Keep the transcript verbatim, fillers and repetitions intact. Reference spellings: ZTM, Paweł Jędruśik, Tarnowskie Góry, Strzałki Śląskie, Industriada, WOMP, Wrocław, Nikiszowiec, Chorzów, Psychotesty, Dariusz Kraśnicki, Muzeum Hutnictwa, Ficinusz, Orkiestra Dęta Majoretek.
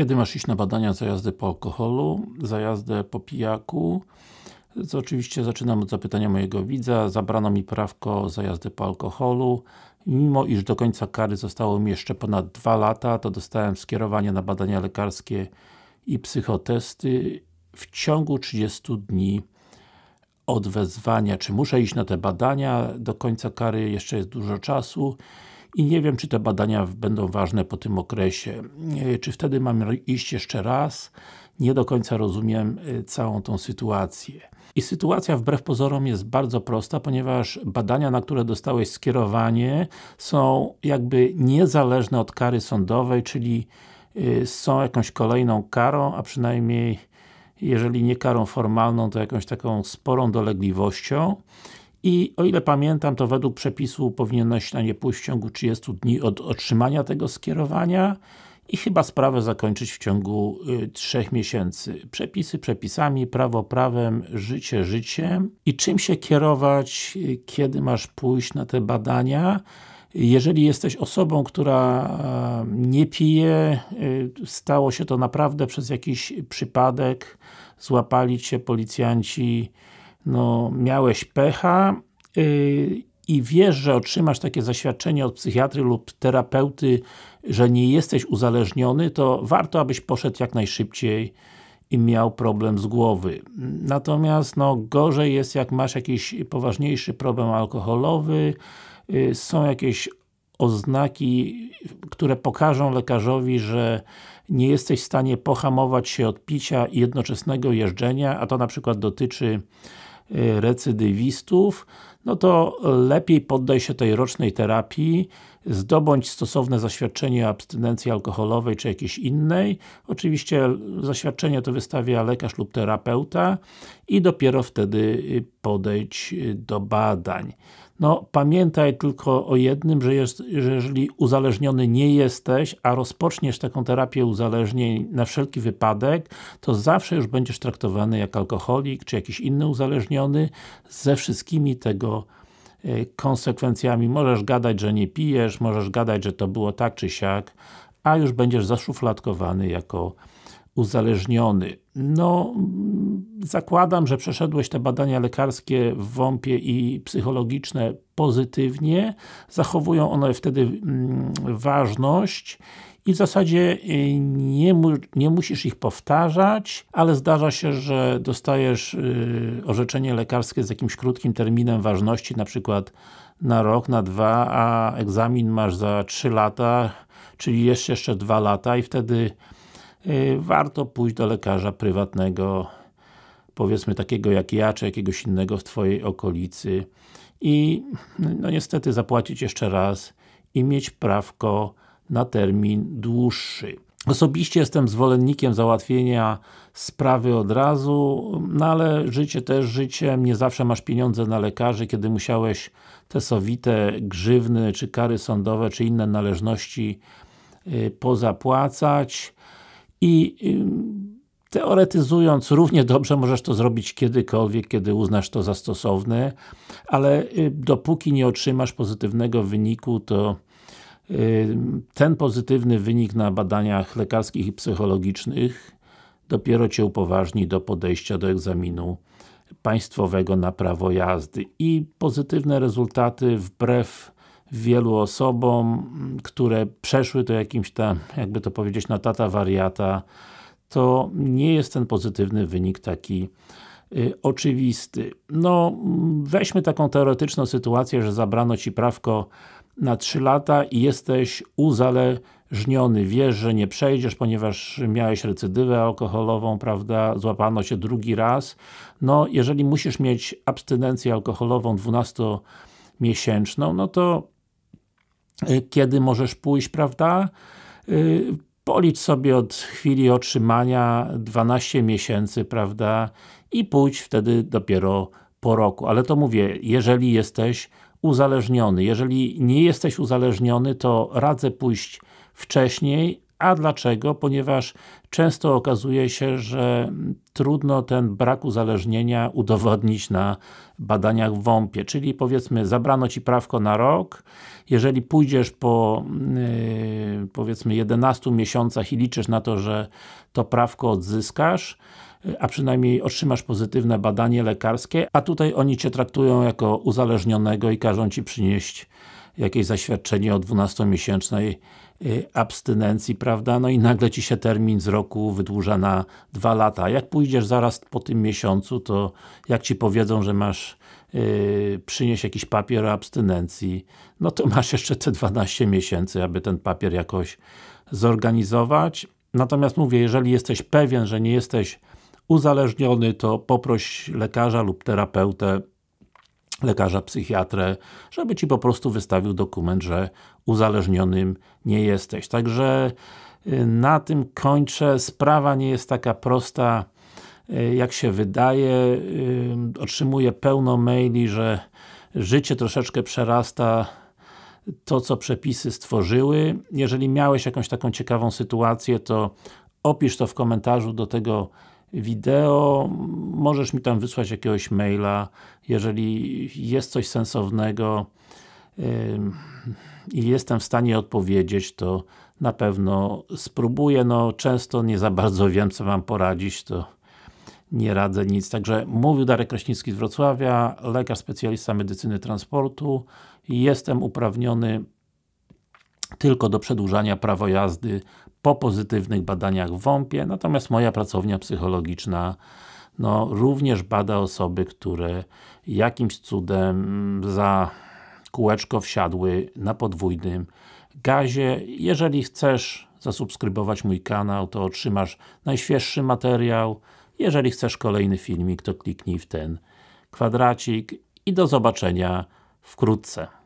kiedy masz iść na badania za jazdę po alkoholu, za jazdę po pijaku. Co oczywiście zaczynam od zapytania mojego widza. Zabrano mi prawko za jazdę po alkoholu. Mimo iż do końca kary zostało mi jeszcze ponad dwa lata, to dostałem skierowanie na badania lekarskie i psychotesty w ciągu trzydziestu dni od wezwania. Czy muszę iść na te badania? Do końca kary jeszcze jest dużo czasu i nie wiem, czy te badania będą ważne po tym okresie. Czy wtedy mam iść jeszcze raz? Nie do końca rozumiem całą tą sytuację. I sytuacja wbrew pozorom jest bardzo prosta, ponieważ badania, na które dostałeś skierowanie, są jakby niezależne od kary sądowej, czyli są jakąś kolejną karą, a przynajmniej jeżeli nie karą formalną, to jakąś taką sporą dolegliwością. I o ile pamiętam, to według przepisu powinieneś na nie pójść w ciągu trzydziestu dni od otrzymania tego skierowania i chyba sprawę zakończyć w ciągu trzech miesięcy. Przepisy przepisami, prawo prawem, życie życiem. I czym się kierować, kiedy masz pójść na te badania? Jeżeli jesteś osobą, która nie pije, stało się to naprawdę przez jakiś przypadek, złapali cię policjanci, no miałeś pecha yy, i wiesz, że otrzymasz takie zaświadczenie od psychiatry lub terapeuty, że nie jesteś uzależniony, to warto, abyś poszedł jak najszybciej i miał problem z głowy. Natomiast no, gorzej jest, jak masz jakiś poważniejszy problem alkoholowy, yy, są jakieś oznaki, które pokażą lekarzowi, że nie jesteś w stanie pohamować się od picia i jednoczesnego jeżdżenia, a to na przykład dotyczy recydywistów, no to lepiej poddaj się tej rocznej terapii, zdobądź stosowne zaświadczenie o abstynencji alkoholowej czy jakiejś innej. Oczywiście zaświadczenie to wystawia lekarz lub terapeuta i dopiero wtedy podejdź do badań. No, pamiętaj tylko o jednym, że, jest, że jeżeli uzależniony nie jesteś, a rozpoczniesz taką terapię uzależnień na wszelki wypadek, to zawsze już będziesz traktowany jak alkoholik, czy jakiś inny uzależniony, ze wszystkimi tego konsekwencjami. Możesz gadać, że nie pijesz, możesz gadać, że to było tak czy siak, a już będziesz zaszufladkowany jako uzależniony. No, zakładam, że przeszedłeś te badania lekarskie w WOMP-ie i psychologiczne pozytywnie. Zachowują one wtedy mm, ważność i w zasadzie nie, mu, nie musisz ich powtarzać, ale zdarza się, że dostajesz yy, orzeczenie lekarskie z jakimś krótkim terminem ważności, na przykład na rok, na dwa, a egzamin masz za trzy lata, czyli jest jeszcze dwa lata i wtedy warto pójść do lekarza prywatnego, powiedzmy takiego jak ja, czy jakiegoś innego w twojej okolicy i no niestety zapłacić jeszcze raz i mieć prawko na termin dłuższy. Osobiście jestem zwolennikiem załatwienia sprawy od razu, no ale życie też życiem, nie zawsze masz pieniądze na lekarzy, kiedy musiałeś te sowite grzywny, czy kary sądowe, czy inne należności pozapłacać. I teoretyzując, równie dobrze możesz to zrobić kiedykolwiek, kiedy uznasz to za stosowne, ale dopóki nie otrzymasz pozytywnego wyniku, to ten pozytywny wynik na badaniach lekarskich i psychologicznych dopiero cię upoważni do podejścia do egzaminu państwowego na prawo jazdy. I pozytywne rezultaty, wbrew wielu osobom, które przeszły to jakimś tam, jakby to powiedzieć, na tata wariata, to nie jest ten pozytywny wynik taki y, oczywisty. No, weźmy taką teoretyczną sytuację, że zabrano ci prawko na trzy lata i jesteś uzależniony. Wiesz, że nie przejdziesz, ponieważ miałeś recydywę alkoholową, prawda? Złapano cię drugi raz. No, jeżeli musisz mieć abstynencję alkoholową dwunastomiesięczną, no to kiedy możesz pójść, prawda? Policz sobie od chwili otrzymania dwanaście miesięcy, prawda? I pójdź wtedy dopiero po roku. Ale to mówię, jeżeli jesteś uzależniony. Jeżeli nie jesteś uzależniony, to radzę pójść wcześniej, A dlaczego? Ponieważ często okazuje się, że trudno ten brak uzależnienia udowodnić na badaniach w WOMP-ie. Czyli powiedzmy, zabrano Ci prawko na rok, jeżeli pójdziesz po yy, powiedzmy jedenastu miesiącach i liczysz na to, że to prawko odzyskasz, a przynajmniej otrzymasz pozytywne badanie lekarskie, a tutaj oni Cię traktują jako uzależnionego i każą Ci przynieść jakieś zaświadczenie o dwunastomiesięcznej abstynencji, prawda? No i nagle Ci się termin z roku wydłuża na dwa lata. Jak pójdziesz zaraz po tym miesiącu, to jak Ci powiedzą, że masz yy, przynieść jakiś papier o abstynencji, no to masz jeszcze te dwanaście miesięcy, aby ten papier jakoś zorganizować. Natomiast mówię, jeżeli jesteś pewien, że nie jesteś uzależniony, to poproś lekarza lub terapeutę, lekarza, psychiatrę, żeby Ci po prostu wystawił dokument, że uzależnionym nie jesteś. Także na tym kończę. Sprawa nie jest taka prosta, jak się wydaje. Otrzymuję pełno maili, że życie troszeczkę przerasta to, co przepisy stworzyły. Jeżeli miałeś jakąś taką ciekawą sytuację, to opisz to w komentarzu do tego wideo, możesz mi tam wysłać jakiegoś maila, jeżeli jest coś sensownego i yy, jestem w stanie odpowiedzieć, to na pewno spróbuję. No, często nie za bardzo wiem, co Wam poradzić, to nie radzę nic. Także mówił Dariusz Kraśnicki z Wrocławia, lekarz specjalista medycyny transportu. Jestem uprawniony tylko do przedłużania prawa jazdy po pozytywnych badaniach w WOMP-ie, natomiast moja pracownia psychologiczna no, również bada osoby, które jakimś cudem za kółeczko wsiadły na podwójnym gazie. Jeżeli chcesz zasubskrybować mój kanał, to otrzymasz najświeższy materiał. Jeżeli chcesz kolejny filmik, to kliknij w ten kwadracik i do zobaczenia wkrótce.